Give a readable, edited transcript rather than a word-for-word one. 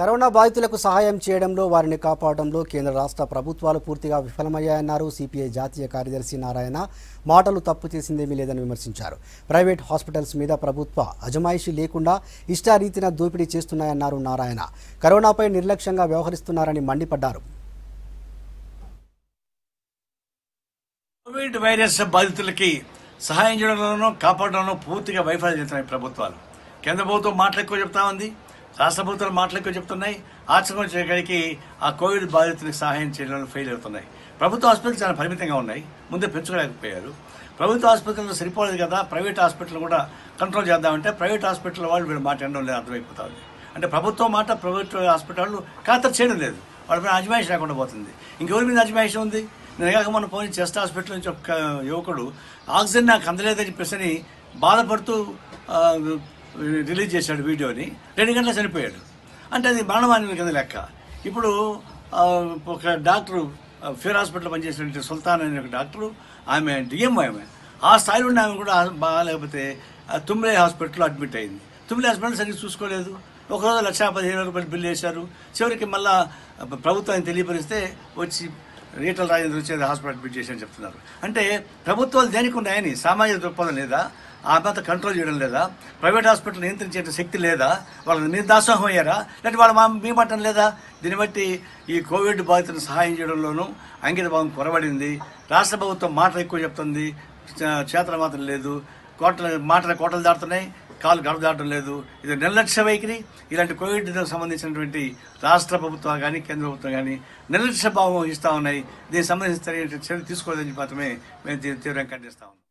Corona బాధితులకు సహాయం చేయడంలో వారిని కాపాడడంలో కేంద్ర రాష్ట్ర ప్రభుత్వాలు పూర్తిగా విఫలమయ్యాయన్నారు సిపిఐ జాతీయ కార్యదర్శి నారాయణ। మాటలు తప్పు చేసిందేమీ లేదని విమర్శించారు। ప్రైవేట్ హాస్పిటల్స్ మీద ప్రభుత్వ అజమాయిషి లేకుండా ఇష్టారీతిన దోపిడీ చేస్తున్నాయన్నారు నారాయణ। కరోనాపై నిర్లక్ష్యంగా వ్యవహరిస్తున్నారని మండిపడ్డారు। కోవిడ్ వైరస్ బాధితులకు సహాయం చేయడంలో కాపాడడంలో పూర్తిగా వైఫల్యం ప్రభుత్వాలు కేంద్ర ప్రభుత్వం మాటలకు చెప్తా ఉంది। రాష్ట్ర ప్రభుత్వాలు మాటలకు చెప్తున్నాయి। ఆచరణ చేయడానికి ఆ కోవిడ్ బాధితులకు సహాయం చేయడంలో ఫెయిల్ అవుతున్నాయి। ప్రభుత్వ ఆసుపత్రులు చాలా పరిమితంగా ఉన్నాయి, ముందే పెంచుకోలేకపోయారు। ప్రభుత్వ ఆసుపత్రులు సరిపోలేదు కదా, ప్రైవేట్ హాస్పిటల్ కూడా కంట్రోల్ చేద్దామంటే ప్రైవేట్ హాస్పిటల్ వాళ్ళు వీళ్ళు మాట అనడం లేదు, అర్థమైపోతా ఉంది। అంటే ప్రభుత్వం మాట ప్రైవేట్ హాస్పిటల్ ఖాతరు చేయడం లేదు, వాళ్ళ మీద అజమాయిషి రాకుండా పోతుంది। ఇంకెవరి మీద అజమాయిషి ఉంది? నిన్నగాక మన పోయిన చెస్ట్ హాస్పిటల్ నుంచి ఒక యువకుడు ఆక్సిజన్ నాకు అందలేదని చెప్పేసి బాధపడుతూ రిలీజ్ చేశాడు వీడియోని, 2 గంటలు చనిపోయాడు। అంటే అది మరణమాన్యం కింద లెక్క। ఇప్పుడు ఒక డాక్టరు ఫీవర్ హాస్పిటల్ పనిచేసినటువంటి సుల్తాన్ అనే ఒక డాక్టరు, ఆమె డిఎం, ఆమె ఆ స్థాయిలో ఉన్న ఆమె కూడా బాగాలేకపోతే తుమ్లే హాస్పిటల్లో అడ్మిట్ అయింది। తుమ్లే హాస్పిటల్ సరిగ్గా చూసుకోలేదు, ఒకరోజు 1,15,000 రూపాయలు బిల్లు వేశారు। చివరికి మళ్ళీ ప్రభుత్వాన్ని తెలియపరిస్తే వచ్చి రీటల్ రాజేంద్ర వచ్చేది హాస్పిటల్ అడ్మిట్ చేసి అని చెప్తున్నారు। అంటే ప్రభుత్వాలు దేనికి ఉన్నాయని, సామాజిక దృక్పథం లేదా, ఆ తర్వాత కంట్రోల్ చేయడం లేదా, ప్రైవేట్ హాస్పిటల్ నియంత్రించే శక్తి లేదా, వాళ్ళని మీరు దాసోహం అయ్యారా లేదంటే వాళ్ళు మీ మటం లేదా? దీన్ని బట్టి ఈ కోవిడ్ బాధితులను సహాయం చేయడంలోనూ అంకిత భావం కొరబడింది। రాష్ట్ర ప్రభుత్వం మాటలు ఎక్కువ చెప్తుంది, చేతలు మాత్రం లేదు। మాటలు కోటలు దాటుతున్నాయి, కాలు గడప దాటం లేదు। ఇది నిర్లక్ష్య వైఖరి। ఇలాంటి కోవిడ్ సంబంధించినటువంటి రాష్ట్ర ప్రభుత్వం కానీ కేంద్ర ప్రభుత్వం కానీ నిర్లక్ష్య భావం వహిస్తూ ఉన్నాయి। దీనికి సంబంధించిన చర్య తీసుకోలేదని మాత్రమే మేము తీవ్రంగా ఖండిస్తాము।